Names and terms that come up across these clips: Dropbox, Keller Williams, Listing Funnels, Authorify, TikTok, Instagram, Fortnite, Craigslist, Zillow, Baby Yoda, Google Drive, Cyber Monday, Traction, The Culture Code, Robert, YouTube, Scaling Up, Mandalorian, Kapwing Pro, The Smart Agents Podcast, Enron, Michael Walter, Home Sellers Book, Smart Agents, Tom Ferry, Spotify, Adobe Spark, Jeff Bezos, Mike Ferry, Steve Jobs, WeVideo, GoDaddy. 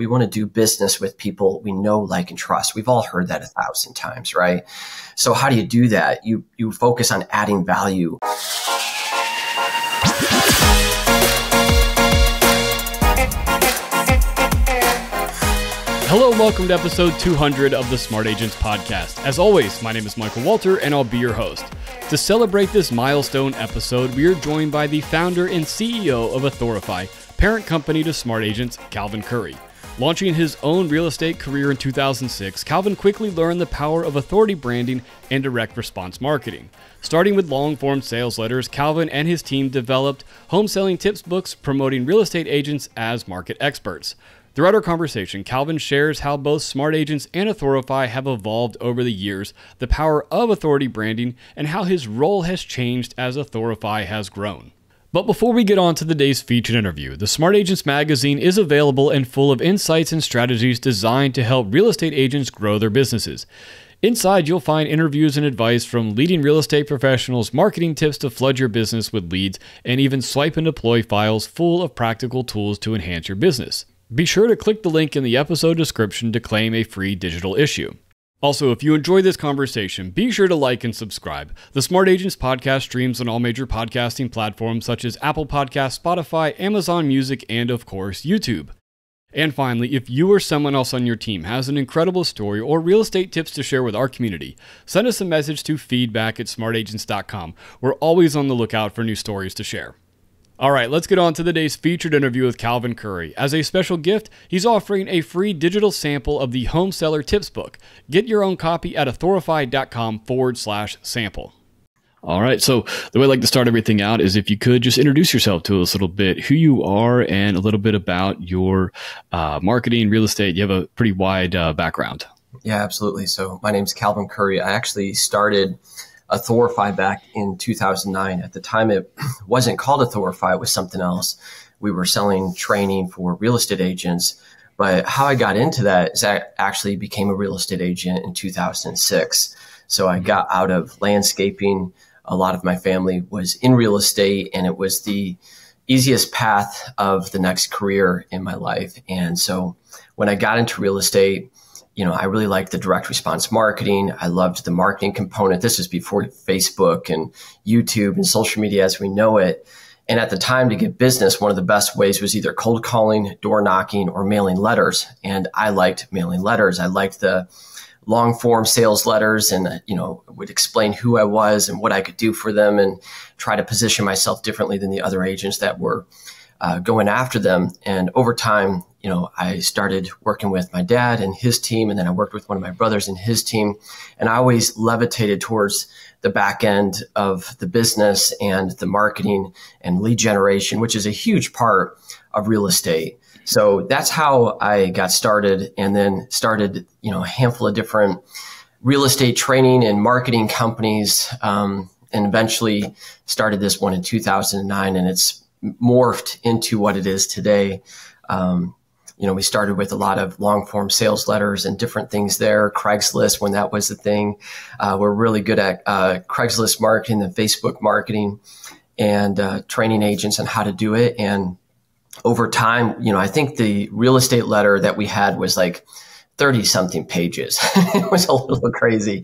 We want to do business with people we know, like, and trust. We've all heard that 1,000 times, right? So how do you do that? You focus on adding value. Hello, welcome to episode 200 of the Smart Agents Podcast. As always, my name is Michael Walter, and I'll be your host. To celebrate this milestone episode, we are joined by the founder and CEO of Authorify, parent company to Smart Agents, Calvin Curry. Launching his own real estate career in 2006, Calvin quickly learned the power of authority branding and direct response marketing. Starting with long-form sales letters, Calvin and his team developed home selling tips books promoting real estate agents as market experts. Throughout our conversation, Calvin shares how both Smart Agents and Authorify have evolved over the years, the power of authority branding, and how his role has changed as Authorify has grown. But before we get on to today's featured interview, the Smart Agents magazine is available and full of insights and strategies designed to help real estate agents grow their businesses. Inside, you'll find interviews and advice from leading real estate professionals, marketing tips to flood your business with leads, and even swipe and deploy files full of practical tools to enhance your business. Be sure to click the link in the episode description to claim a free digital issue. Also, if you enjoy this conversation, be sure to like and subscribe. The Smart Agents Podcast streams on all major podcasting platforms such as Apple Podcasts, Spotify, Amazon Music, and of course, YouTube. And finally, if you or someone else on your team has an incredible story or real estate tips to share with our community, send us a message to feedback@smartagents.com. We're always on the lookout for new stories to share. All right, let's get on to today's featured interview with Calvin Curry. As a special gift, he's offering a free digital sample of the Home Seller Tips Book. Get your own copy at authorify.com/sample. All right, so the way I like to start everything out is if you could just introduce yourself to us a little bit, who you are, and a little bit about your marketing, real estate. You have a pretty wide background. Yeah, absolutely. So my name's Calvin Curry. I actually started Authorify back in 2009. At the time, it wasn't called Authorify, it was something else. We were selling training for real estate agents. But how I got into that is I actually became a real estate agent in 2006. So I got out of landscaping. A lot of my family was in real estate, and it was the easiest path of the next career in my life. And so when I got into real estate, you know, I really liked the direct response marketing. I loved the marketing component. This was before Facebook and YouTube and social media as we know it. And at the time, to get business, one of the best ways was either cold calling, door knocking, or mailing letters. And I liked mailing letters. I liked the long form sales letters, and, you know, would explain who I was and what I could do for them and try to position myself differently than the other agents that were going after them. And over time, you know, I started working with my dad and his team, and then I worked with one of my brothers and his team. And I always levitated towards the back end of the business and the marketing and lead generation, which is a huge part of real estate. So that's how I got started, and then started, you know, a handful of different real estate training and marketing companies, and eventually started this one in 2009, and it's morphed into what it is today. You know, we started with a lot of long form sales letters and different things there. Craigslist, when that was the thing. We're really good at Craigslist marketing and Facebook marketing, and training agents on how to do it. And over time, you know, I think the real estate letter that we had was like 30 something pages. It was a little crazy.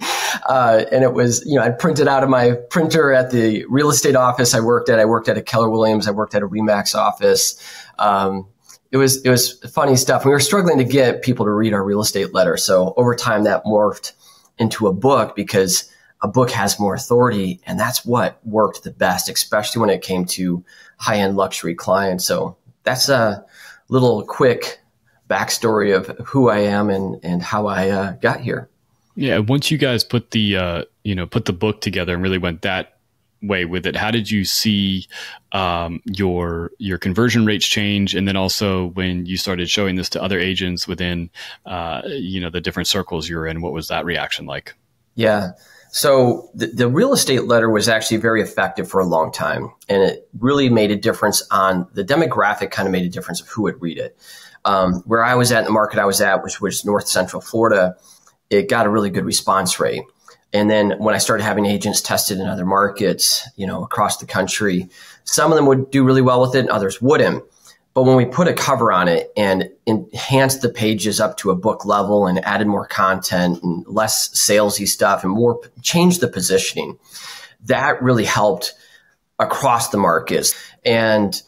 And it was, you know, I'd printed out of my printer at the real estate office I worked at. I worked at a Keller Williams. I worked at a Remax office. It was funny stuff. We were struggling to get people to read our real estate letter. So over time, that morphed into a book, because a book has more authority, and that's what worked the best, especially when it came to high-end luxury clients. So that's a little quick backstory of who I am and how I got here. Yeah. Once you guys put the put the book together and really went that way with it, how did you see your conversion rates change? And then also when you started showing this to other agents within, the different circles you're in, what was that reaction like? Yeah. So the real estate letter was actually very effective for a long time. And it really made a difference on the demographic, kind of made a difference of who would read it. Where I was at, the market I was at, which was North Central Florida, it got a really good response rate. And then when I started having agents tested in other markets, you know, across the country, some of them would do really well with it and others wouldn't. But when we put a cover on it and enhanced the pages up to a book level and added more content and less salesy stuff and more changed the positioning, that really helped across the markets. And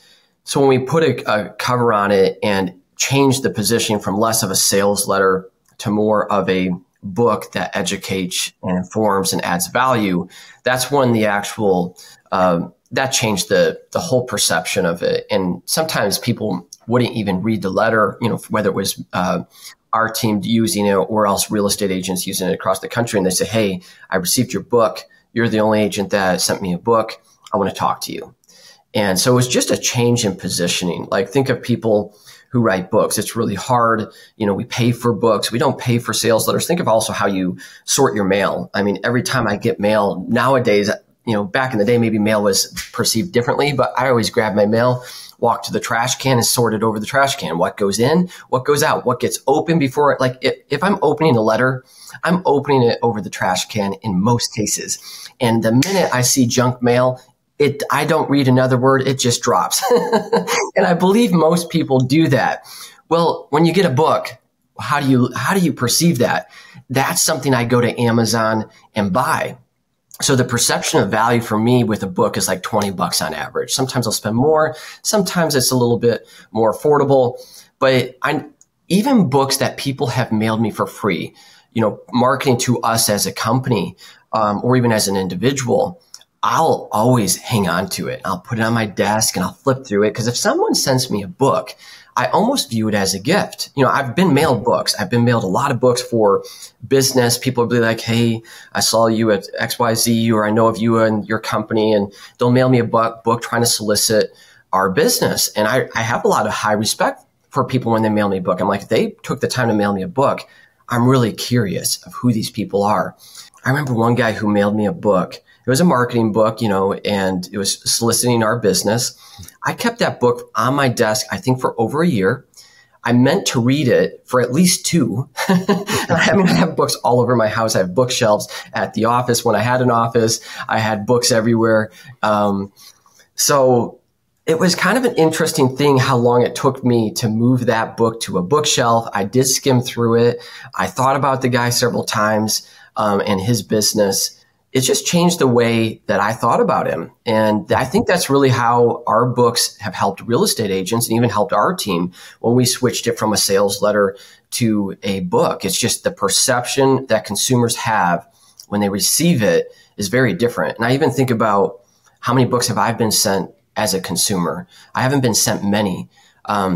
so when we put a cover on it and changed the positioning from less of a sales letter to more of a book that educates and informs and adds value, that's when the actual that changed the whole perception of it. And sometimes people wouldn't even read the letter, you know, whether it was our team using it or else real estate agents using it across the country. And they say, hey, I received your book. You're the only agent that sent me a book. I want to talk to you. And so it was just a change in positioning. Like, think of people who write books. It's really hard. You know, we pay for books. We don't pay for sales letters. Think of also how you sort your mail. I mean, every time I get mail nowadays, you know, back in the day, maybe mail was perceived differently, but I always grab my mail, walk to the trash can and sort it over the trash can. What goes in, what goes out, what gets open before it. Like if I'm opening a letter, I'm opening it over the trash can in most cases. And the minute I see junk mail, I don't read another word. It just drops. And I believe most people do that. Well, when you get a book, how do you perceive that? That's something I go to Amazon and buy. So the perception of value for me with a book is like $20 on average. Sometimes I'll spend more. Sometimes it's a little bit more affordable. But even books that people have mailed me for free, you know, marketing to us as a company or even as an individual, I'll always hang on to it. I'll put it on my desk and I'll flip through it. Because if someone sends me a book, I almost view it as a gift. You know, I've been mailed books. I've been mailed a lot of books for business. People will be like, hey, I saw you at XYZ, or I know of you and your company. And they'll mail me a book trying to solicit our business. And I have a lot of high respect for people when they mail me a book. I'm like, if they took the time to mail me a book, I'm really curious of who these people are. I remember one guy who mailed me a book. It was a marketing book, you know, and it was soliciting our business. I kept that book on my desk, I think, for over a year. I meant to read it for at least 2. And I have books all over my house. I have bookshelves at the office. When I had an office, I had books everywhere. So it was kind of an interesting thing how long it took me to move that book to a bookshelf. I did skim through it. I thought about the guy several times and his business. It just changed the way that I thought about him. And I think that's really how our books have helped real estate agents and even helped our team when we switched it from a sales letter to a book. It's just the perception that consumers have when they receive it is very different. And I even think about how many books have I been sent as a consumer. I haven't been sent many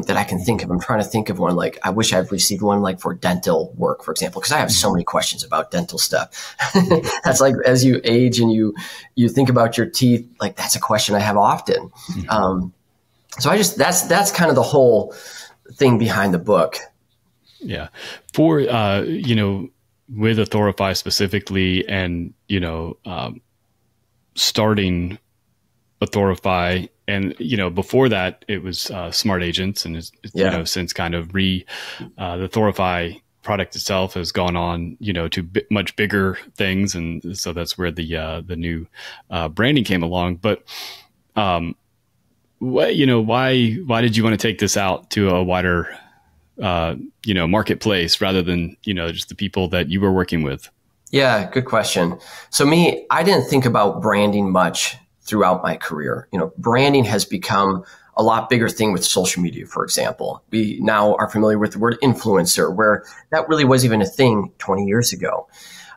that I can think of. I'm trying to think of one. Like, I wish I've received one like for dental work, for example, because I have so many questions about dental stuff. That's like, as you age and you think about your teeth, like that's a question I have often. So I just, that's kind of the whole thing behind the book. Yeah. For, you know, with Authorify specifically and, you know, starting Authorify, and, you know, before that, it was Smart Agents. And, you know, since kind of the Authorify product itself has gone on, you know, to much bigger things. And so that's where the new branding came along. But, you know, why did you want to take this out to a wider, you know, marketplace rather than, you know, just the people that you were working with? Yeah, good question. So me, I didn't think about branding much throughout my career. You know, branding has become a lot bigger thing with social media, for example. We now are familiar with the word influencer, where that really was even a thing 20 years ago.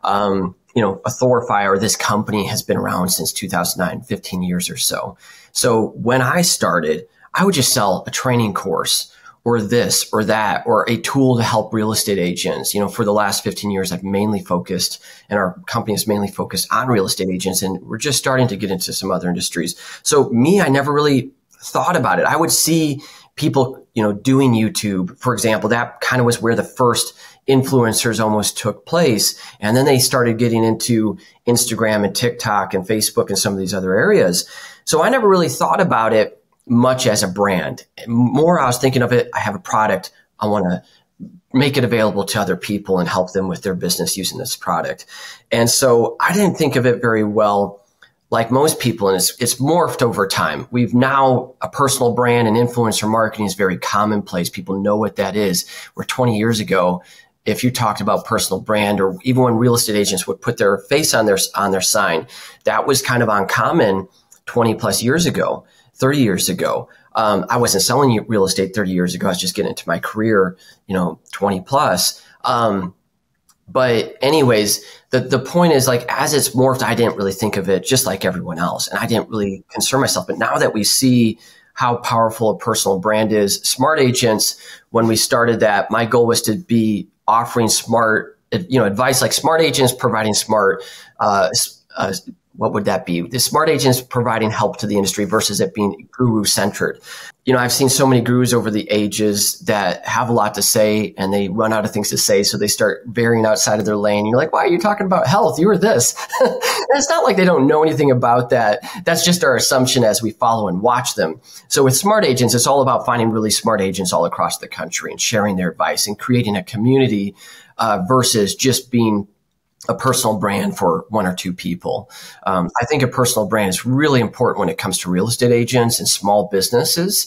You know, Authorify, or this company, has been around since 2009, 15 years or so. So when I started, I would just sell a training course or this or that, or a tool to help real estate agents. You know, for the last 15 years, I've mainly focused, and our company is mainly focused on real estate agents, and we're just starting to get into some other industries. So me, I never really thought about it. I would see people, you know, doing YouTube, for example. That kind of was where the first influencers almost took place. And then they started getting into Instagram and TikTok and Facebook and some of these other areas. So I never really thought about it much as a brand. More, I was thinking of it, I have a product, I want to make it available to other people and help them with their business using this product. And so I didn't think of it very well like most people, and it's morphed over time. We've now, a personal brand and influencer marketing is very commonplace. People know what that is. Where 20 years ago, if you talked about personal brand, or even when real estate agents would put their face on their sign, that was kind of uncommon 20 plus years ago, 30 years ago. I wasn't selling real estate 30 years ago. I was just getting into my career, 20 plus. But anyways, the point is, like, as it's morphed, I didn't really think of it, just like everyone else. And I didn't really concern myself. But now that we see how powerful a personal brand is, Smart Agents, when we started that, my goal was to be offering smart, advice like Smart Agents providing smart, what would that be? The Smart Agents providing help to the industry versus it being guru-centered. I've seen so many gurus over the ages that have a lot to say and they run out of things to say. So they start veering outside of their lane. You're like, why are you talking about health? You were this. And it's not like they don't know anything about that. That's just our assumption as we follow and watch them. So with Smart Agents, it's all about finding really smart agents all across the country and sharing their advice and creating a community versus just being a personal brand for one or two people. I think a personal brand is really important when it comes to real estate agents and small businesses.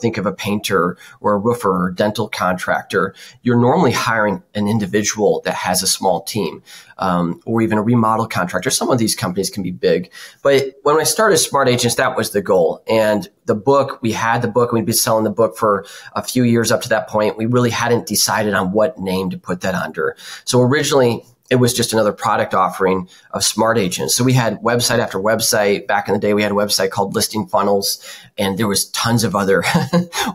Think of a painter or a roofer or a dental contractor. You're normally hiring an individual that has a small team, or even a remodel contractor. Some of these companies can be big. But when I started Smart Agents, that was the goal. And the book, we had the book, we'd been selling the book for a few years up to that point. We really hadn't decided on what name to put that under. So originally, it was just another product offering of Smart Agents. So we had website after website. Back in the day, we had a website called Listing Funnels, and there was tons of other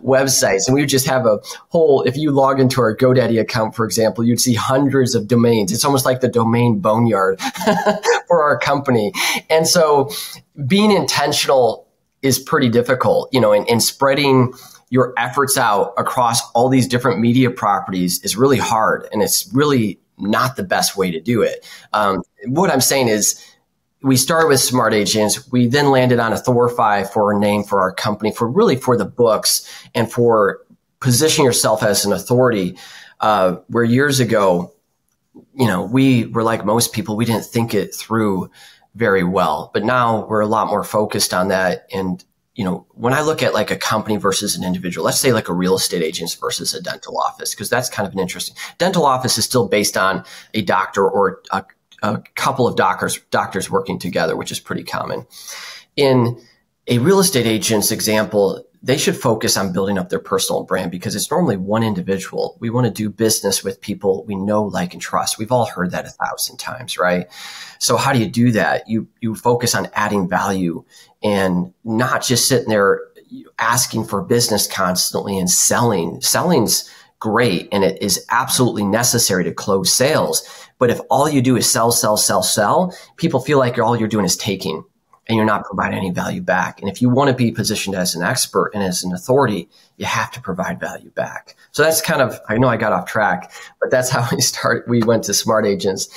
websites. And we would just have a whole, if you log into our GoDaddy account, for example, you'd see hundreds of domains. It's almost like the domain boneyard for our company. And so being intentional is pretty difficult, and spreading your efforts out across all these different media properties is really hard. And it's really not the best way to do it. What I'm saying is, we started with Smart Agents. We then landed on Authorify for a name for our company, for the books and for positioning yourself as an authority. Where years ago, we were like most people, we didn't think it through very well. But now we're a lot more focused on that. And when I look at like a company versus an individual, let's say like a real estate agent versus a dental office, because that's kind of an interesting, dental office is still based on a doctor or a couple of doctors working together, which is pretty common. In a real estate agent's example, they should focus on building up their personal brand because it's normally one individual. We want to do business with people we know, like, and trust. We've all heard that 1,000 times, right? So how do you do that? You focus on adding value and not just sitting there asking for business constantly and selling. Selling's great, and it is absolutely necessary to close sales. But if all you do is sell, sell, sell, sell, people feel like all you're doing is taking and you're not providing any value back. And if you want to be positioned as an expert and as an authority, you have to provide value back. So that's kind of, I know I got off track, but that's how we started. We went to Smart Agents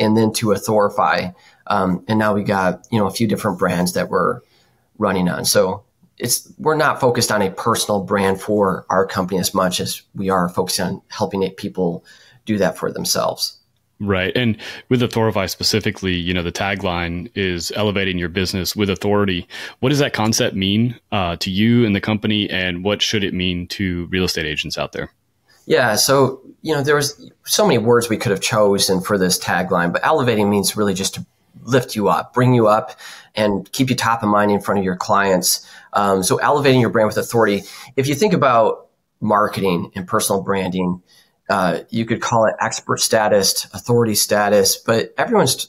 and then to Authorify. And now we got, a few different brands that we're running on. So we're not focused on a personal brand for our company as much as we are focused on helping people do that for themselves. Right. And with Authorify specifically, the tagline is elevating your business with authority. What does that concept mean to you and the company? And what should it mean to real estate agents out there? Yeah. So, there was so many words we could have chosen for this tagline, but elevating means really just to lift you up, bring you up, and keep you top of mind in front of your clients. So elevating your brand with authority. If you think about marketing and personal branding, you could call it expert status, authority status, but everyone's,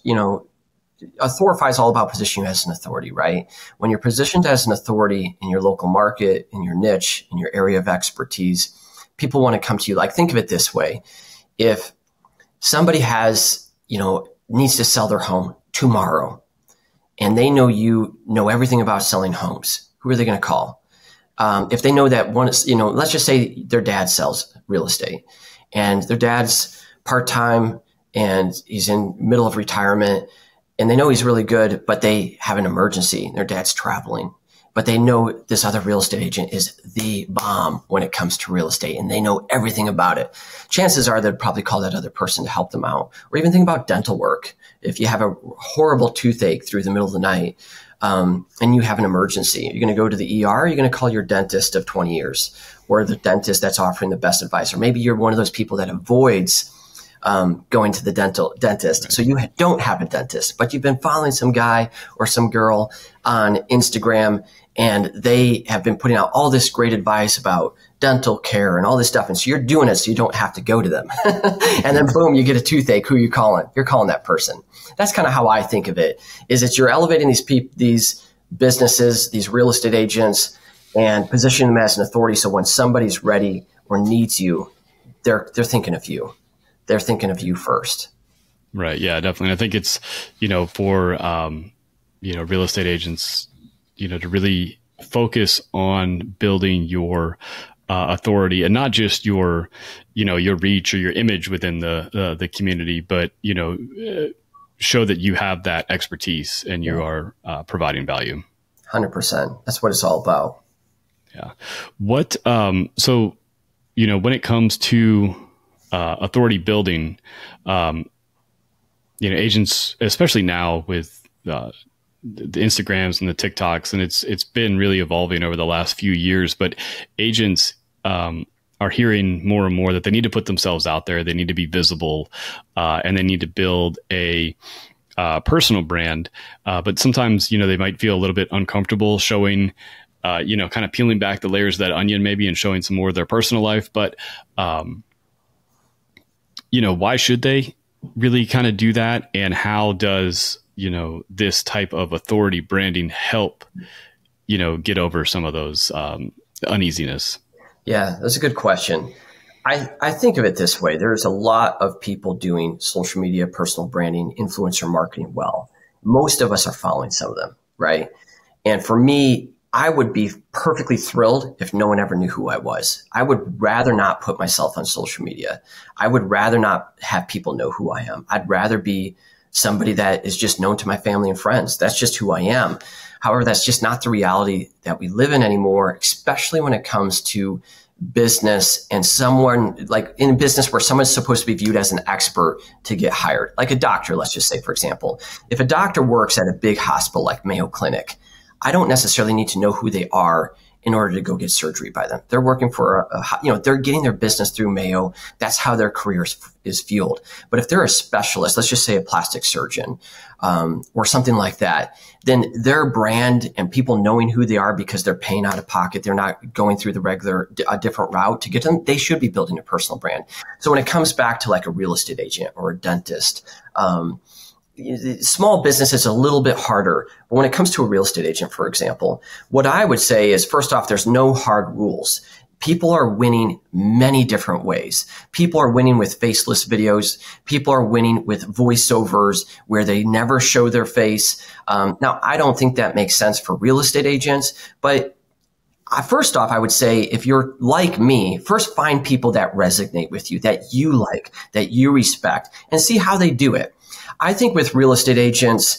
Authorify is all about positioning you as an authority, right? When you're positioned as an authority in your local market, in your niche, in your area of expertise, people want to come to you. Like, think of it this way. If somebody has, needs to sell their home tomorrow and they know you know everything about selling homes, who are they going to call? If they know that one is, let's just say their dad sells real estate. And their dad's part-time and he's in middle of retirement and they know he's really good, but they have an emergency. Their dad's traveling but they know this other real estate agent is the bomb when it comes to real estate, and they know everything about it. Chances are they'd probably call that other person to help them out, or even think about dental work. If you have a horrible toothache through the middle of the night and you have an emergency, you're going to go to the ER, you're going to call your dentist of 20 years or the dentist that's offering the best advice. Or maybe you're one of those people that avoids going to the dentist. Right. So you don't have a dentist, but you've been following some guy or some girl on Instagram, and they have been putting out all this great advice about dental care and all this stuff. And so you're doing it so you don't have to go to them. And then boom, you get a toothache. Who are you calling? You're calling that person. That's kind of how I think of it, is that you're elevating these businesses, these real estate agents, and positioning them as an authority. So when somebody's ready or needs you, they're thinking of you. They're thinking of you first. Right. Yeah, definitely. And I think it's, for, real estate agents, to really focus on building your authority, and not just your, your reach or your image within the community, but, show that you have that expertise and you are providing value. 100%. That's what it's all about. Yeah. What, so, when it comes to, authority building, agents, especially now with the Instagrams and the TikToks, and it's been really evolving over the last few years. But agents are hearing more and more that they need to put themselves out there, they need to be visible, and they need to build a personal brand. But sometimes, they might feel a little bit uncomfortable showing, kind of peeling back the layers of that onion maybe and showing some more of their personal life. But why should they really kind of do that? And how does, this type of authority branding help, get over some of those uneasiness? Yeah, that's a good question. I think of it this way. There's a lot of people doing social media, personal branding, influencer marketing well. Most of us are following some of them, right? And for me, I would be perfectly thrilled if no one ever knew who I was. I would rather not put myself on social media. I would rather not have people know who I am. I'd rather be somebody that is just known to my family and friends. That's just who I am. However, that's just not the reality that we live in anymore, especially when it comes to business, and someone like in business where someone's supposed to be viewed as an expert to get hired, like a doctor. Let's just say, for example, if a doctor works at a big hospital like Mayo Clinic, I don't necessarily need to know who they are in order to go get surgery by them. They're working for they're getting their business through Mayo. That's how their career is fueled. But if they're a specialist, let's just say a plastic surgeon or something like that, then their brand and people knowing who they are because they're paying out of pocket, they're not going through the regular, a different route to get them, they should be building a personal brand. So when it comes back to like a real estate agent or a dentist, small business is a little bit harder. But when it comes to a real estate agent, for example, what I would say is, first off, there's no hard rules. People are winning many different ways. People are winning with faceless videos. People are winning with voiceovers where they never show their face. Now, I don't think that makes sense for real estate agents, but first off, I would say, if you're like me, first find people that resonate with you, that you like, that you respect, and see how they do it. I think with real estate agents,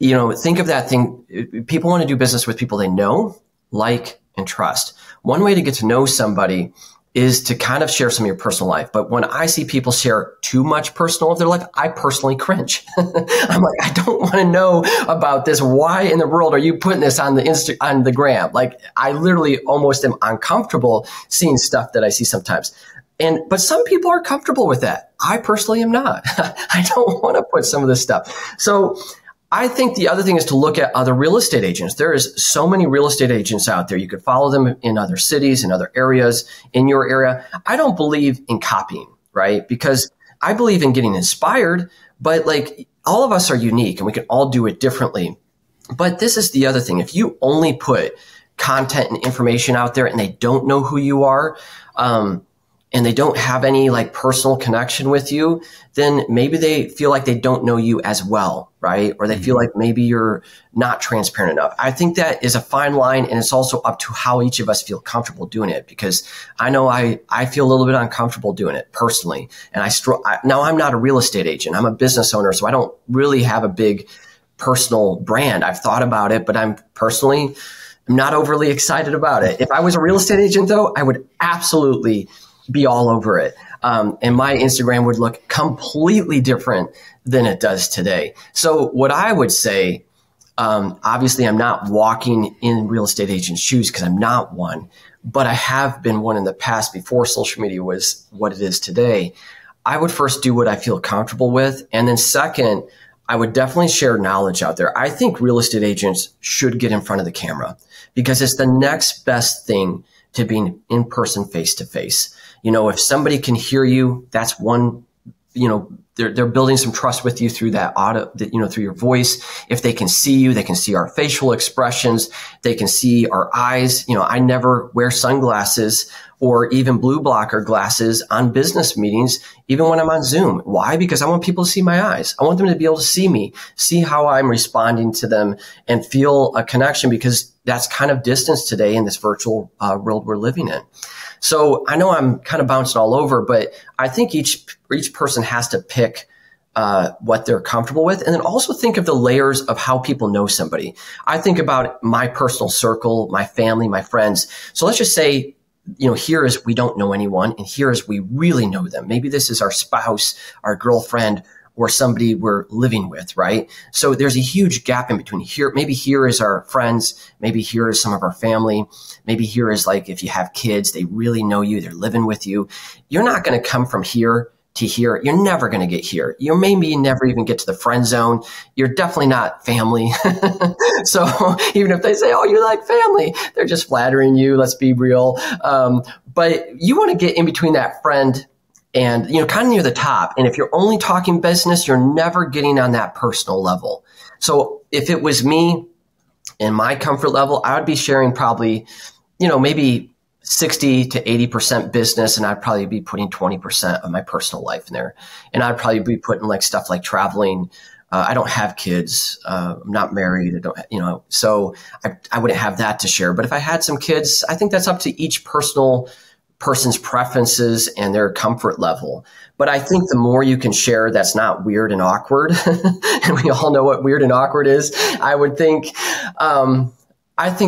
think of that thing. People want to do business with people they know, like, and trust. One way to get to know somebody is to kind of share some of your personal life. But when I see people share too much personal, they're like, I personally cringe. I'm like, I don't want to know about this. Why in the world are you putting this on the gram? Like, I literally almost am uncomfortable seeing stuff that I see sometimes. But some people are comfortable with that. I personally am not. I don't want to put some of this stuff. So I think the other thing is to look at other real estate agents. There is so many real estate agents out there. You could follow them in other cities, in other areas, in your area. I don't believe in copying, right? Because I believe in getting inspired, but like all of us are unique and we can all do it differently. But this is the other thing. If you only put content and information out there and they don't know who you are, and they don't have any like personal connection with you, then maybe they feel like they don't know you as well, right? Or they feel like maybe you're not transparent enough. I think that is a fine line, and it's also up to how each of us feel comfortable doing it, because I know I feel a little bit uncomfortable doing it personally. And now I'm not a real estate agent, I'm a business owner, so I don't really have a big personal brand. I've thought about it, but I'm personally I'm not overly excited about it. If I was a real estate agent, though, I would absolutely be all over it. And my Instagram would look completely different than it does today. So what I would say, obviously, I'm not walking in real estate agent's shoes because I'm not one, but I have been one in the past before social media was what it is today. I would first do what I feel comfortable with. And then second, I would definitely share knowledge out there. I think real estate agents should get in front of the camera because it's the next best thing to being in person, face to face. You know, if somebody can hear you, that's one, you know, they're building some trust with you through that audio, you know, through your voice. If they can see you, they can see our facial expressions. They can see our eyes. You know, I never wear sunglasses or even blue blocker glasses on business meetings, even when I'm on Zoom. Why? Because I want people to see my eyes. I want them to be able to see me, see how I'm responding to them and feel a connection, because that's kind of distance today in this virtual world we're living in. So I know I'm kind of bouncing all over, but I think each person has to pick what they're comfortable with. And then also think of the layers of how people know somebody. I think about my personal circle, my family, my friends. So let's just say, you know, here is we don't know anyone, and here is we really know them. Maybe this is our spouse, our girlfriend, or somebody we're living with, right? So there's a huge gap in between here. Maybe here is our friends. Maybe here is some of our family. Maybe here is, like, if you have kids, they really know you. They're living with you. You're not going to come from here to here. You're never going to get here. You maybe never even get to the friend zone. You're definitely not family. So even if they say, oh, you like family, they're just flattering you. Let's be real. But you want to get in between that friend and, you know, kind of near the top. And if you're only talking business, you're never getting on that personal level. So if it was me and my comfort level, I would be sharing probably, you know, maybe 60 to 80% business. And I'd probably be putting 20% of my personal life in there. And I'd probably be putting, like, stuff like traveling. I don't have kids. I'm not married. I don't, you know, so I wouldn't have that to share. But if I had some kids, I think that's up to each person's preferences and their comfort level. But I think the more you can share that's not weird and awkward, and we all know what weird and awkward is, I think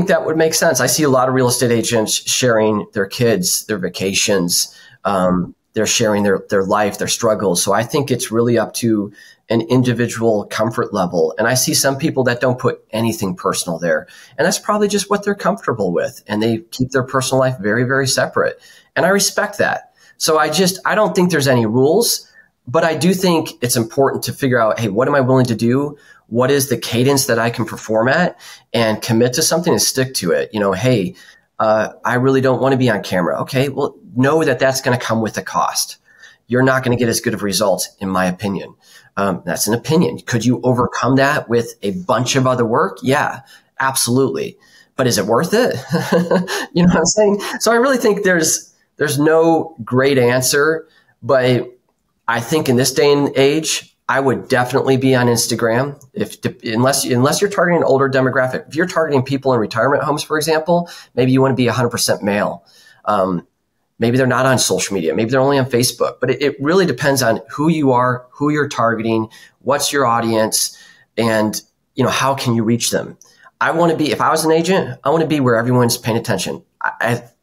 that would make sense. I see a lot of real estate agents sharing their kids, their vacations, they're sharing their life, their struggles. So I think it's really up to an individual comfort level. And I see some people that don't put anything personal there. And that's probably just what they're comfortable with. And they keep their personal life very, very separate. And I respect that. So I don't think there's any rules, but I do think it's important to figure out, hey, what am I willing to do? What is the cadence that I can perform at, and commit to something and stick to it? You know, hey, I really don't want to be on camera. Okay, well, know that that's going to come with a cost. You're not going to get as good of results, in my opinion. That's an opinion. Could you overcome that with a bunch of other work? Yeah, absolutely. But is it worth it? You know what I'm saying? So I really think there's no great answer, but I think in this day and age, I would definitely be on Instagram unless you're targeting an older demographic. If you're targeting people in retirement homes, for example, maybe you want to be 100% male. Maybe they're not on social media. Maybe they're only on Facebook. But it really depends on who you are, who you're targeting, what's your audience, and, you know, how can you reach them? I want to be, if I was an agent, I want to be where everyone's paying attention.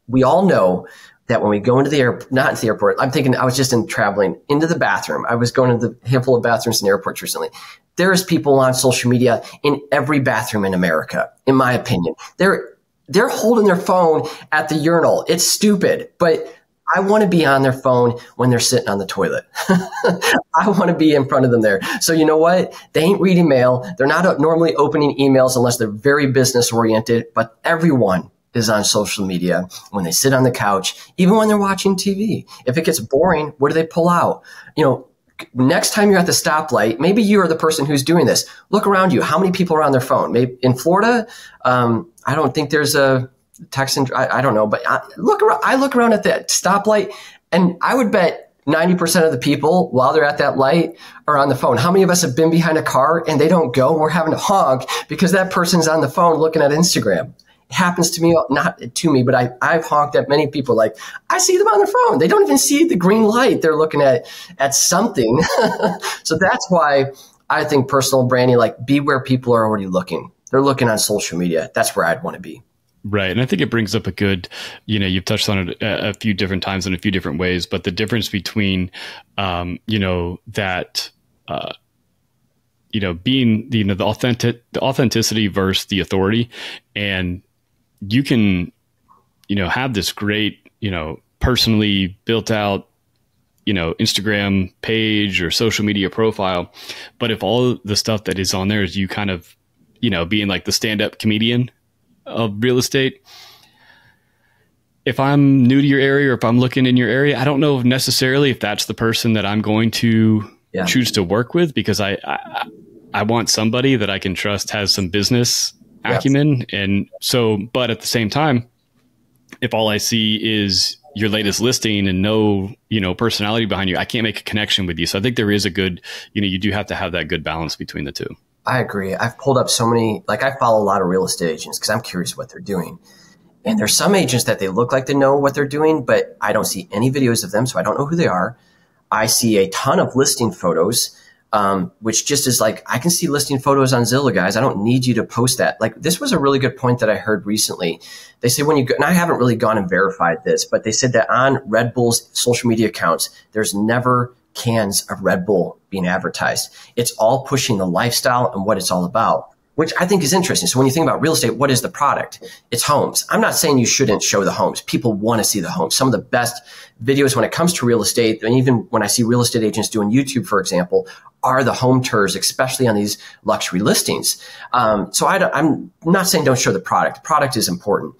We all know that when we go into the airport, not into the airport, I'm thinking I was just traveling into the bathroom. I was going into the handful of bathrooms in airports recently. There is people on social media in every bathroom in America, in my opinion. They're holding their phone at the urinal. It's stupid, but I want to be on their phone when they're sitting on the toilet. I want to be in front of them there. So you know what? They ain't reading mail. They're not normally opening emails unless they're very business oriented, but everyone is on social media when they sit on the couch, even when they're watching TV. If it gets boring, what do they pull out? You know, next time you're at the stoplight, maybe you are the person who's doing this. Look around you. How many people are on their phone? Maybe in Florida, I don't think there's a text. I don't know, but I look around at that stoplight, and I would bet 90% of the people while they're at that light are on the phone. How many of us have been behind a car and they don't go? We're having to honk because that person's on the phone looking at Instagram. It happens to me, not to me, but I've honked at many people. Like, I see them on their phone. They don't even see the green light. They're looking at something. So that's why I think personal branding, like, be where people are already looking. They're looking on social media. That's where I'd want to be. Right. And I think it brings up a good, you know, you've touched on it a few different times in a few different ways, but the difference between, you know, that, you know, being, you know, the authenticity versus the authority. And you can, you know, have this great, you know, personally built out, you know, Instagram page or social media profile. But if all the stuff that is on there is you kind of, you know, being like the stand-up comedian of real estate, if I'm new to your area or if I'm looking in your area, I don't know necessarily if that's the person that I'm going to choose to work with, because I want somebody that I can trust has some business acumen. Yes. And so, but at the same time, if all I see is your latest listing and no, you know, personality behind you, I can't make a connection with you. So I think there is a good, you know, you do have to have that good balance between the two. I agree. I've pulled up so many, like I follow a lot of real estate agents because I'm curious what they're doing. And there's some agents that they look like they know what they're doing, but I don't see any videos of them. So I don't know who they are. I see a ton of listing photos, which just is like, I can see listing photos on Zillow, guys. I don't need you to post that. Like, this was a really good point that I heard recently. They say when you go, and I haven't really gone and verified this, but they said that on Red Bull's social media accounts, there's never cans of Red Bull being advertised. It's all pushing the lifestyle and what it's all about, which I think is interesting. So when you think about real estate, what is the product? It's homes. I'm not saying you shouldn't show the homes. People want to see the homes. Some of the best videos when it comes to real estate, and even when I see real estate agents doing YouTube, for example, are the home tours, especially on these luxury listings. So I'm not saying don't show the product. The product is important.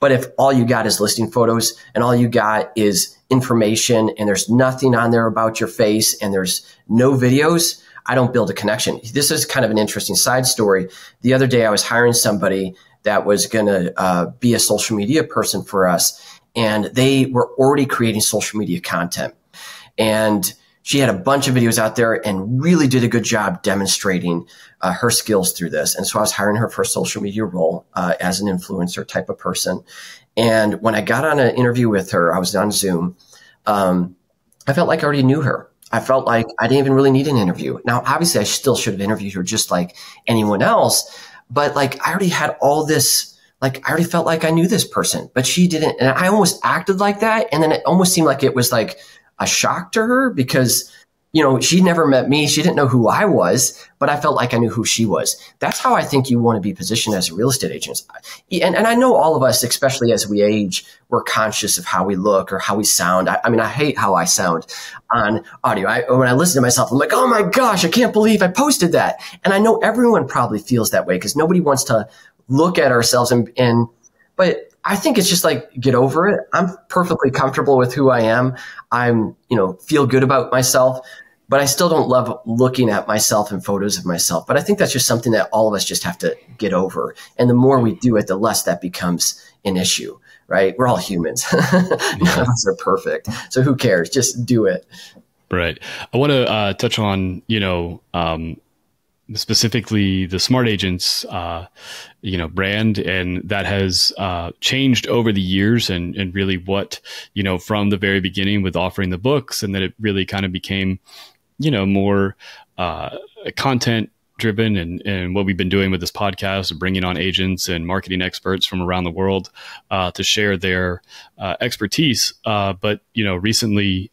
But if all you got is listing photos and all you got is information and there's nothing on there about your face and there's no videos, I don't build a connection. This is kind of an interesting side story. The other day I was hiring somebody that was going to be a social media person for us, and they were already creating social media content. And she had a bunch of videos out there and really did a good job demonstrating her skills through this. And so I was hiring her for a social media role as an influencer type of person. And when I got on an interview with her, I was on Zoom. I felt like I already knew her. I felt like I didn't even really need an interview. Now, obviously, I still should have interviewed her just like anyone else. But like I already had all this, like I already felt like I knew this person, but she didn't. And I almost acted like that. And then it almost seemed like it was like a shock to her because, you know, she never met me. She didn't know who I was, but I felt like I knew who she was. That's how I think you want to be positioned as a real estate agent. And I know all of us, especially as we age, we're conscious of how we look or how we sound. I mean, I hate how I sound on audio. When I listen to myself, I'm like, oh my gosh, I can't believe I posted that. And I know everyone probably feels that way because nobody wants to look at ourselves but I think it's just like, get over it. I'm perfectly comfortable with who I am. I'm, you know, feel good about myself, but I still don't love looking at myself and photos of myself. But I think that's just something that all of us just have to get over. And the more we do it, the less that becomes an issue, right? We're all humans. None of us are perfect. So who cares? Just do it. Right. I want to touch on, you know, specifically the Smart Agents, you know, brand, and that has changed over the years, and really what, you know, from the very beginning with offering the books, and that it really kind of became, you know, more content driven, and what we've been doing with this podcast, bringing on agents and marketing experts from around the world to share their expertise. But, you know, recently,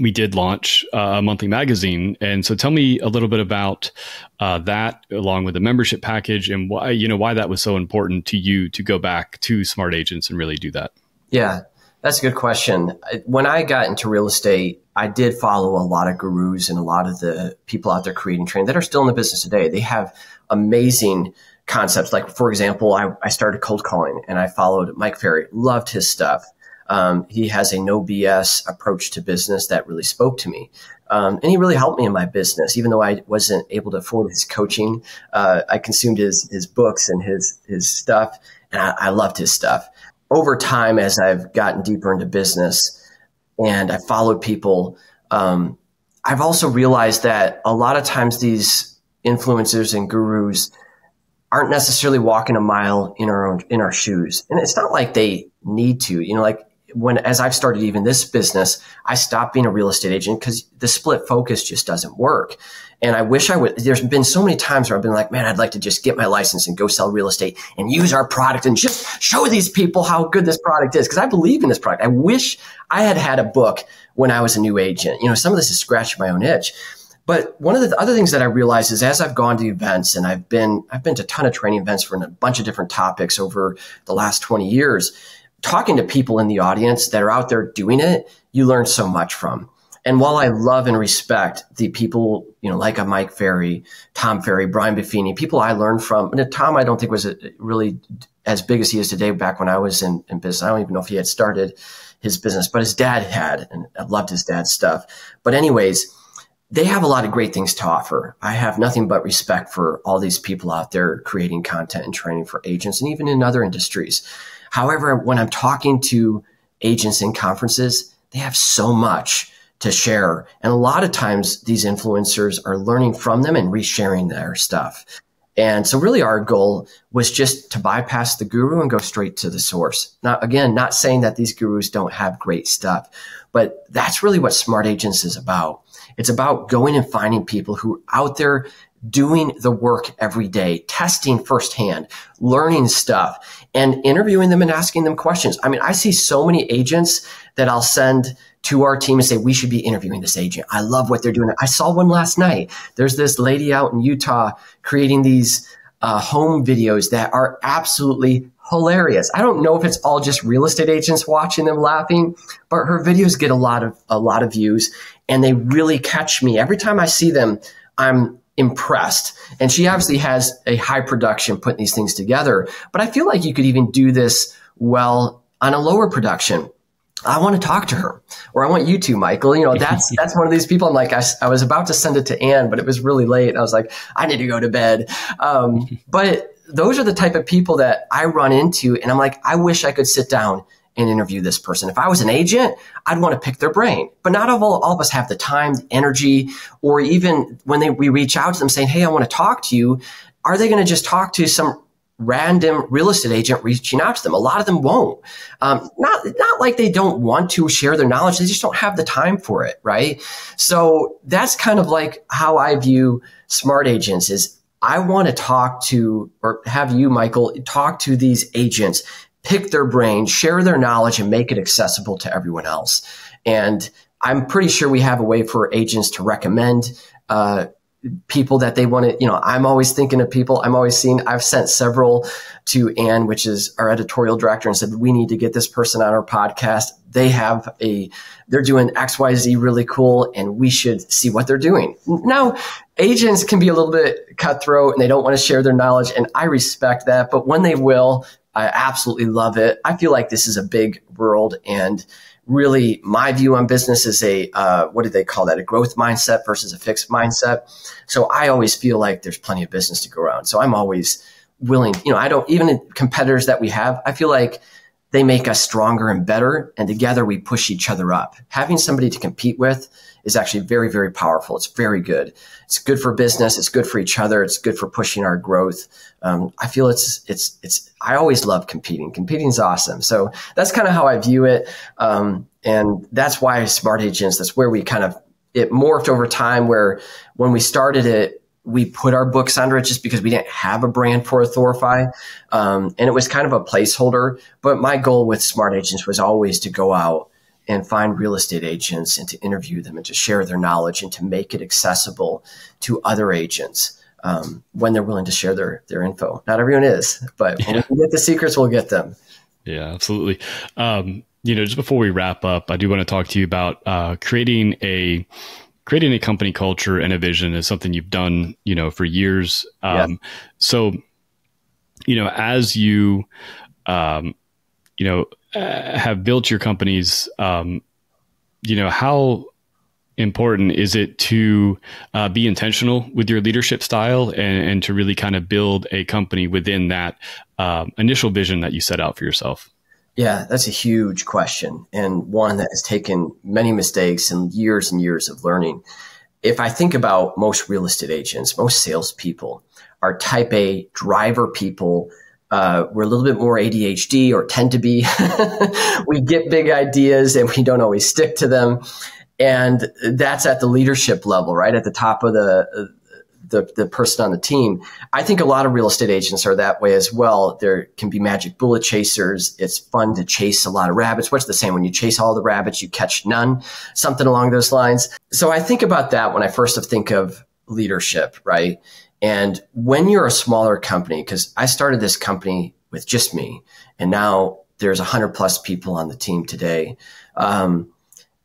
we did launch a monthly magazine. And so tell me a little bit about that, along with the membership package, and why, you know, why that was so important to you to go back to Smart Agents and really do that. Yeah, that's a good question. When I got into real estate, I did follow a lot of gurus and a lot of the people out there creating training that are still in the business today. They have amazing concepts. Like, for example, I started cold calling and I followed Mike Ferry, loved his stuff. He has a no BS approach to business that really spoke to me. And he really helped me in my business, even though I wasn't able to afford his coaching. I consumed his books and his stuff, and I loved his stuff. Over time, as I've gotten deeper into business and I followed people, I've also realized that a lot of times these influencers and gurus aren't necessarily walking a mile in our shoes. And it's not like they need to, you know, like as I've started even this business, I stopped being a real estate agent because the split focus just doesn't work. And I wish I would. There's been so many times where I've been like, man, I'd like to just get my license and go sell real estate and use our product and just show these people how good this product is, because I believe in this product. I wish I had had a book when I was a new agent. You know, some of this is scratching my own itch. But one of the other things that I realized is, as I've gone to events, and I've been to a ton of training events for a bunch of different topics over the last 20 years, talking to people in the audience that are out there doing it, you learn so much from. And while I love and respect the people, you know, like a Mike Ferry, Tom Ferry, Brian Buffini, people I learned from. And Tom, I don't think was really as big as he is today back when I was in business. I don't even know if he had started his business, but his dad had, and I loved his dad's stuff. But anyways, they have a lot of great things to offer. I have nothing but respect for all these people out there creating content and training for agents and even in other industries. However, when I'm talking to agents in conferences, they have so much to share. And a lot of times these influencers are learning from them and resharing their stuff. And so really our goal was just to bypass the guru and go straight to the source. Now, again, not saying that these gurus don't have great stuff, but that's really what Smart Agents is about. It's about going and finding people who are out there doing the work every day, testing firsthand, learning stuff, and interviewing them and asking them questions. I mean, I see so many agents that I'll send to our team and say, we should be interviewing this agent. I love what they're doing. I saw one last night. There's this lady out in Utah creating these home videos that are absolutely hilarious. I don't know if it's all just real estate agents watching them laughing, but her videos get a lot of views, and they really catch me. Every time I see them, I'm impressed. And she obviously has a high production putting these things together, but I feel like you could even do this well on a lower production. I want to talk to her, or I want you to, Michael. You know, that's one of these people. I'm like, I was about to send it to Ann, but it was really late. I was like, I need to go to bed. But those are the type of people that I run into, and I'm like, I wish I could sit down and interview this person. If I was an agent, I'd want to pick their brain, but not all of us have the time, the energy, or even when we reach out to them saying, hey, I want to talk to you. Are they going to just talk to some random real estate agent reaching out to them? A lot of them won't. Not like they don't want to share their knowledge. They just don't have the time for it, right? So that's kind of like how I view Smart Agents is, I want to talk to, or have you, Michael, talk to these agents, pick their brain, share their knowledge, and make it accessible to everyone else. And I'm pretty sure we have a way for agents to recommend people that they want to, you know, I'm always thinking of people. I'm always seeing, I've sent several to Ann, which is our editorial director, and said, we need to get this person on our podcast. They're doing XYZ really cool, and we should see what they're doing. Now, agents can be a little bit cutthroat and they don't want to share their knowledge, and I respect that, but when they will, I absolutely love it. I feel like this is a big world, and really my view on business is what do they call that? A growth mindset versus a fixed mindset. So I always feel like there's plenty of business to go around. So I'm always willing, you know, even competitors that we have, I feel like they make us stronger and better, and together we push each other up. Having somebody to compete with is actually very, very powerful. It's very good. It's good for business. It's good for each other. It's good for pushing our growth. I feel I always love competing. Competing is awesome. So that's kind of how I view it. And that's why Smart Agents, that's where we kind of, it morphed over time, where when we started it, we put our books under it just because we didn't have a brand for Authorify. And it was kind of a placeholder. But my goal with Smart Agents was always to go out and find real estate agents and to interview them and to share their knowledge and to make it accessible to other agents when they're willing to share their info. Not everyone is, but when we can get the secrets, we'll get them. Yeah, absolutely. You know, just before we wrap up, I do want to talk to you about creating a company culture and a vision is something you've done, you know, for years. So, you know, as you, you know, have built your companies, you know, how important is it to be intentional with your leadership style and to really kind of build a company within that initial vision that you set out for yourself? Yeah, that's a huge question, and one that has taken many mistakes and years of learning. If I think about most real estate agents, most salespeople are type A driver people, We're a little bit more ADHD, or tend to be. We get big ideas and we don't always stick to them. And that's at the leadership level, right? At the top of the person on the team. I think a lot of real estate agents are that way as well. There can be magic bullet chasers. It's fun to chase a lot of rabbits. What's the saying? When you chase all the rabbits, you catch none, something along those lines. So I think about that when I first think of leadership, right? And when you're a smaller company, because I started this company with just me, and now there's 100+ people on the team today.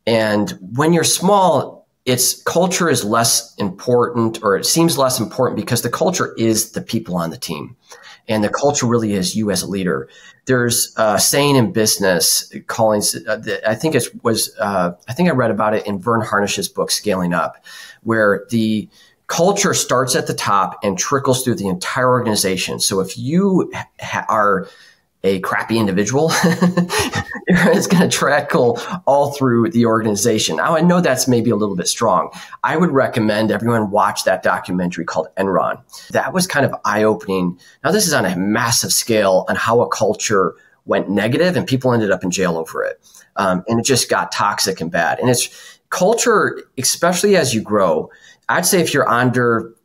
And when you're small, it's culture is less important, or it seems less important, because the culture is the people on the team, and the culture really is you as a leader. There's a saying in business, calling, I think it was, I think I read about it in Vern Harnish's book, Scaling Up, where the culture starts at the top and trickles through the entire organization. So if you are a crappy individual, it's going to trackle all through the organization. Now, I know that's maybe a little bit strong. I would recommend everyone watch that documentary called Enron. That was kind of eye-opening. Now, this is on a massive scale on how a culture went negative and people ended up in jail over it. And it just got toxic and bad. And it's culture, especially as you grow, I'd say if you're under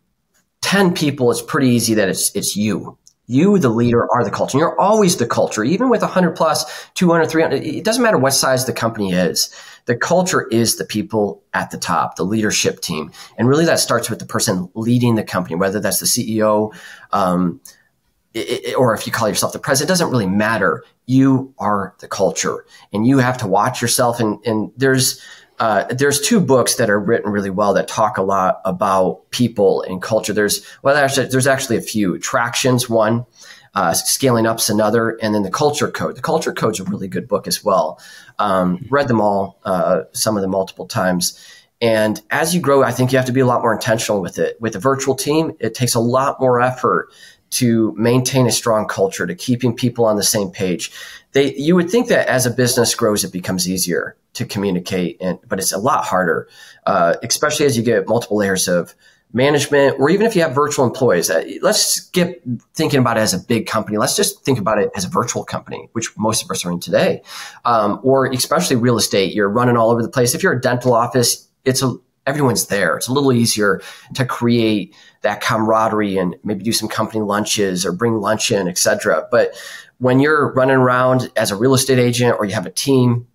10 people, it's pretty easy that it's you. You, the leader, are the culture. And you're always the culture, even with 100+, 200, 300. It doesn't matter what size the company is. The culture is the people at the top, the leadership team. And really that starts with the person leading the company, whether that's the CEO or if you call yourself the president, it doesn't really matter. You are the culture, and you have to watch yourself. And there's two books that are written really well that talk a lot about people and culture. There's actually a few. Traction's one, Scaling Up's another, and then The Culture Code. The Culture Code's a really good book as well. Read them all, some of them multiple times. And as you grow, I think you have to be a lot more intentional with it. With a virtual team, it takes a lot more effort to maintain a strong culture, to keeping people on the same page. You would think that as a business grows, it becomes easier to communicate, but it's a lot harder, especially as you get multiple layers of management, or even if you have virtual employees. Let's skip thinking about it as a big company. Let's just think about it as a virtual company, which most of us are in today, or especially real estate. You're running all over the place. If you're a dental office, everyone's there. It's a little easier to create that camaraderie and maybe do some company lunches or bring lunch in, et cetera. But when you're running around as a real estate agent, or you have a team,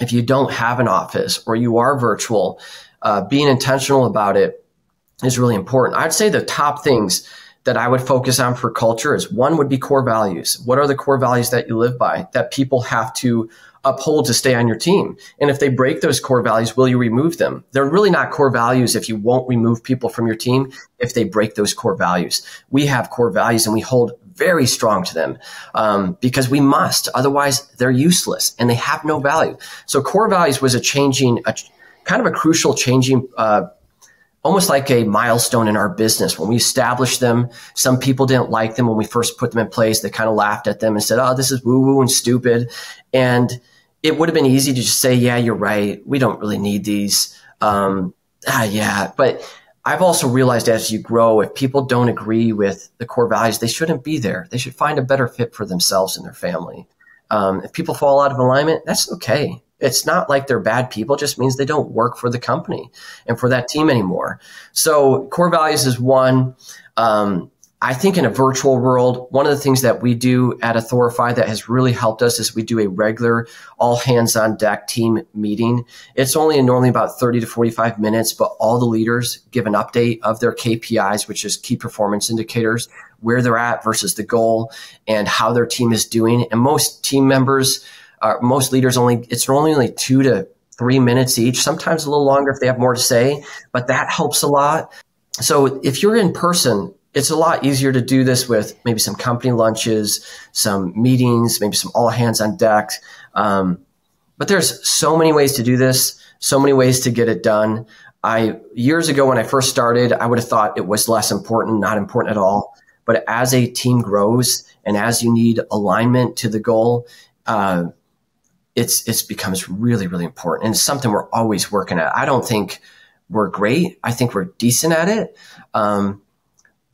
if you don't have an office or you are virtual, being intentional about it is really important. I'd say the top things that I would focus on for culture is, one would be core values. What are the core values that you live by that people have to uphold to stay on your team? And if they break those core values, will you remove them? They're really not core values if you won't remove people from your team if they break those core values. We have core values and we hold very strong to them because we must. Otherwise, they're useless and they have no value. So core values was a kind of a crucial changing almost like a milestone in our business. When we established them, some people didn't like them when we first put them in place. They kind of laughed at them and said, oh, this is woo-woo and stupid. And it would have been easy to just say, yeah, you're right. We don't really need these. But I've also realized as you grow, if people don't agree with the core values, they shouldn't be there. They should find a better fit for themselves and their family. If people fall out of alignment, that's okay. It's not like they're bad people. It just means they don't work for the company and for that team anymore. So core values is one. I think in a virtual world, one of the things that we do at Authorify that has really helped us is we do a regular all hands on deck team meeting. It's only normally about 30 to 45 minutes, but all the leaders give an update of their KPIs, which is key performance indicators, where they're at versus the goal and how their team is doing. And most team members, most leaders, it's only 2 to 3 minutes each, sometimes a little longer if they have more to say, but that helps a lot. So if you're in person, it's a lot easier to do this with maybe some company lunches, some meetings, maybe some all hands on deck. But there's so many ways to do this, so many ways to get it done. Years ago when I first started, I would have thought it was less important, not important at all. But as a team grows and as you need alignment to the goal, it becomes really, really important. And it's something we're always working at. I don't think we're great. I think we're decent at it.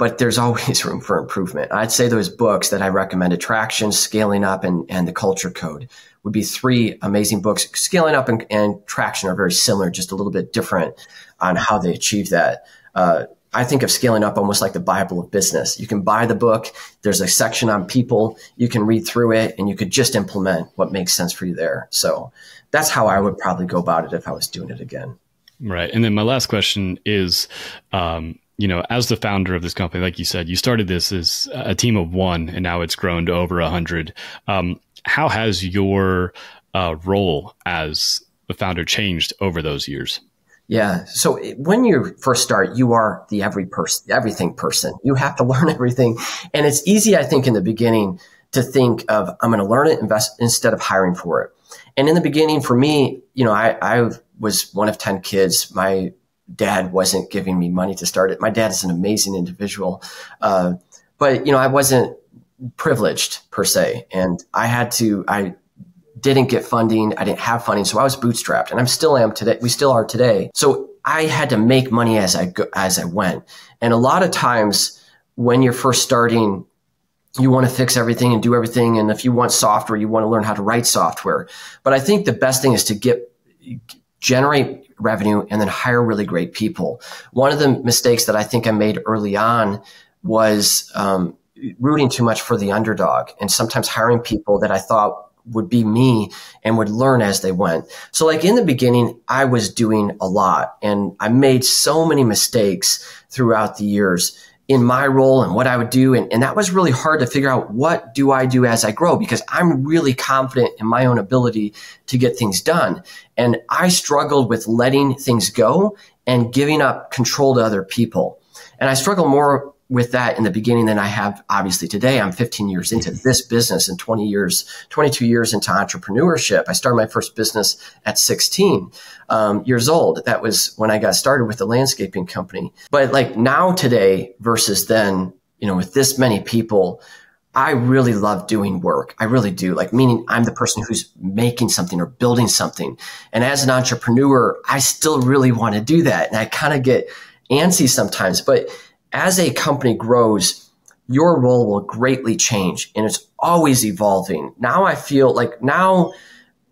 but there's always room for improvement. I'd say those books that I recommended, Traction, Scaling Up, and The Culture Code, would be three amazing books. Scaling Up and Traction are very similar, just a little bit different on how they achieve that. I think of Scaling Up almost like the Bible of business. You can buy the book. There's a section on people. You can read through it, and you could just implement what makes sense for you there. So that's how I would probably go about it if I was doing it again. Right. And then my last question is, you know, as the founder of this company, like you said, you started this as a team of one, and now it's grown to over 100. How has your role as the founder changed over those years? Yeah. So when you first start, you are the everything person. You have to learn everything. And it's easy, I think, in the beginning to think of, I'm going to learn it instead of hiring for it. And in the beginning for me, you know, I was one of 10 kids. My dad wasn't giving me money to start it. My dad is an amazing individual. But, you know, I wasn't privileged per se. And I didn't get funding. I didn't have funding. So I was bootstrapped, and I still am today. We still are today. So I had to make money as I went. And a lot of times when you're first starting, you want to fix everything and do everything. And if you want software, you want to learn how to write software. But I think the best thing is to generate revenue and then hire really great people. One of the mistakes that I think I made early on was rooting too much for the underdog, and sometimes hiring people that I thought would be me and would learn as they went. So like in the beginning, I was doing a lot, and I made so many mistakes throughout the years in my role and what I would do. And that was really hard to figure out, what do I do as I grow? Because I'm really confident in my own ability to get things done. And I struggled with letting things go and giving up control to other people. And I struggle more with that in the beginning than I have obviously today. I'm 15 years into this business and 22 years into entrepreneurship. I started my first business at 16 years old. That was when I got started with the landscaping company. But like now today versus then, you know, with this many people, I really love doing work. I really do. Like, meaning I'm the person who's making something or building something. And as an entrepreneur, I still really want to do that. And I kind of get antsy sometimes, but as a company grows, your role will greatly change, and it's always evolving. Now I feel like now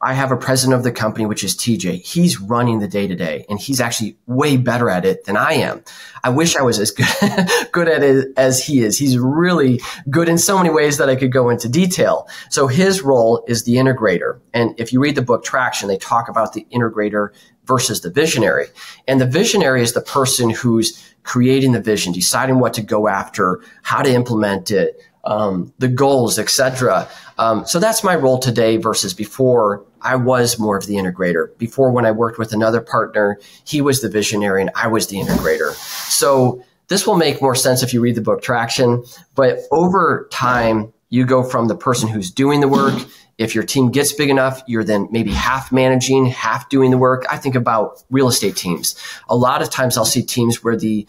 I have a president of the company, which is TJ. He's running the day-to-day, and he's actually way better at it than I am. I wish I was as good at it as he is. He's really good in so many ways that I could go into detail. So his role is the integrator. And if you read the book Traction, they talk about the integrator versus the visionary. And the visionary is the person who's creating the vision, deciding what to go after, how to implement it, the goals, etc. So that's my role today versus before. I was more of the integrator. Before, when I worked with another partner, he was the visionary and I was the integrator. So this will make more sense if you read the book Traction. But over time, you go from the person who's doing the work. If your team gets big enough, you're then maybe half managing, half doing the work. I think about real estate teams. A lot of times I'll see teams where the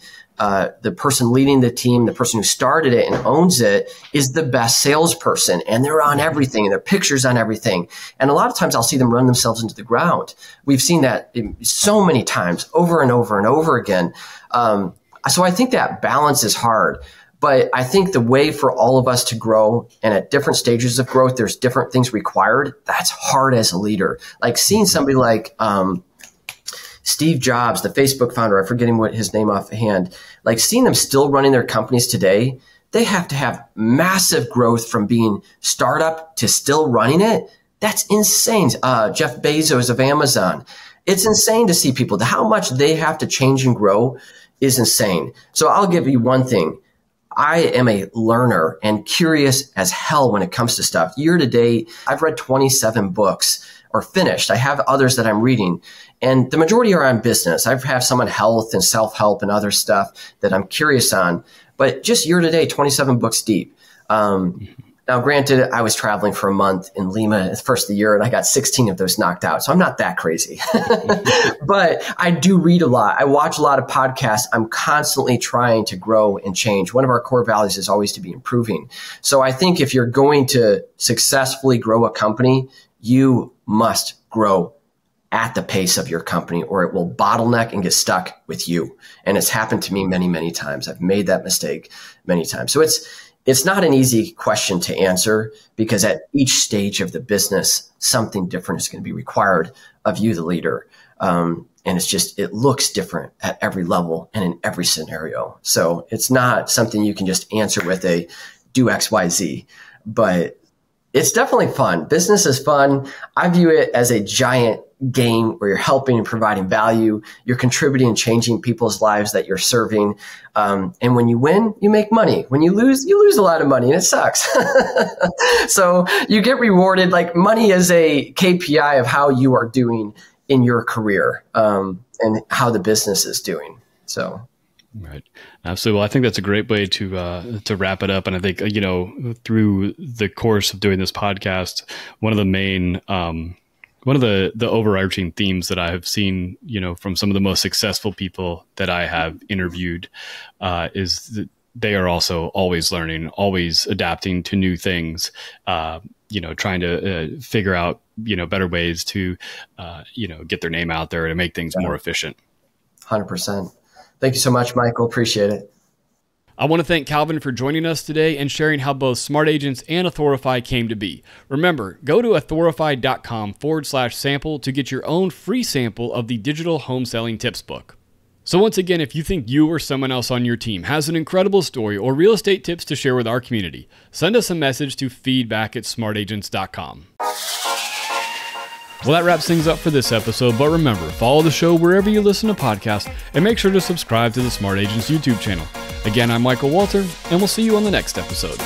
person leading the team, the person who started it and owns it, is the best salesperson, and they're on everything and their picture's on everything. And a lot of times I'll see them run themselves into the ground. We've seen that so many times over and over and over again. So I think that balance is hard. But I think the way for all of us to grow, and at different stages of growth, there's different things required. That's hard as a leader. Like seeing somebody like Steve Jobs, the Facebook founder, I'm forgetting what his name offhand, like seeing them still running their companies today, they have to have massive growth from being startup to still running it. That's insane. Jeff Bezos of Amazon. It's insane to see people, how much they have to change and grow is insane. So I'll give you one thing. I am a learner and curious as hell when it comes to stuff. Year to date, I've read 27 books or finished. I have others that I'm reading, and the majority are on business. I have some on health and self-help and other stuff that I'm curious on, but just year to date, 27 books deep. Now, granted, I was traveling for a month in Lima the first of the year, and I got 16 of those knocked out. So I'm not that crazy, but I do read a lot. I watch a lot of podcasts. I'm constantly trying to grow and change. One of our core values is always to be improving. So I think if you're going to successfully grow a company, you must grow at the pace of your company, or it will bottleneck and get stuck with you. And it's happened to me many, many times. I've made that mistake many times. So it's not an easy question to answer, because at each stage of the business, something different is going to be required of you, the leader. And it's just, it looks different at every level and in every scenario. So it's not something you can just answer with a do X, Y, Z, but it's definitely fun. Business is fun. I view it as a giant game where you're helping and providing value. You're contributing and changing people's lives that you're serving. And when you win, you make money. When you lose a lot of money, and it sucks. So you get rewarded. Like, money is a KPI of how you are doing in your career, and how the business is doing. So. Right. Absolutely. Well, I think that's a great way to wrap it up. And I think, you know, through the course of doing this podcast, one of the main, one of the overarching themes that I have seen, you know, from some of the most successful people that I have interviewed, is that they are also always learning, always adapting to new things, you know, trying to figure out, you know, better ways to, you know, get their name out there and make things more efficient. 100%. Thank you so much, Michael. Appreciate it. I want to thank Calvin for joining us today and sharing how both Smart Agents and Authorify came to be. Remember, go to authorify.com/sample to get your own free sample of the digital home selling tips book. So once again, if you think you or someone else on your team has an incredible story or real estate tips to share with our community, send us a message to feedback@smartagents.com. Well, that wraps things up for this episode, but remember, follow the show wherever you listen to podcasts and make sure to subscribe to the Smart Agents YouTube channel. Again, I'm Michael Walter, and we'll see you on the next episode.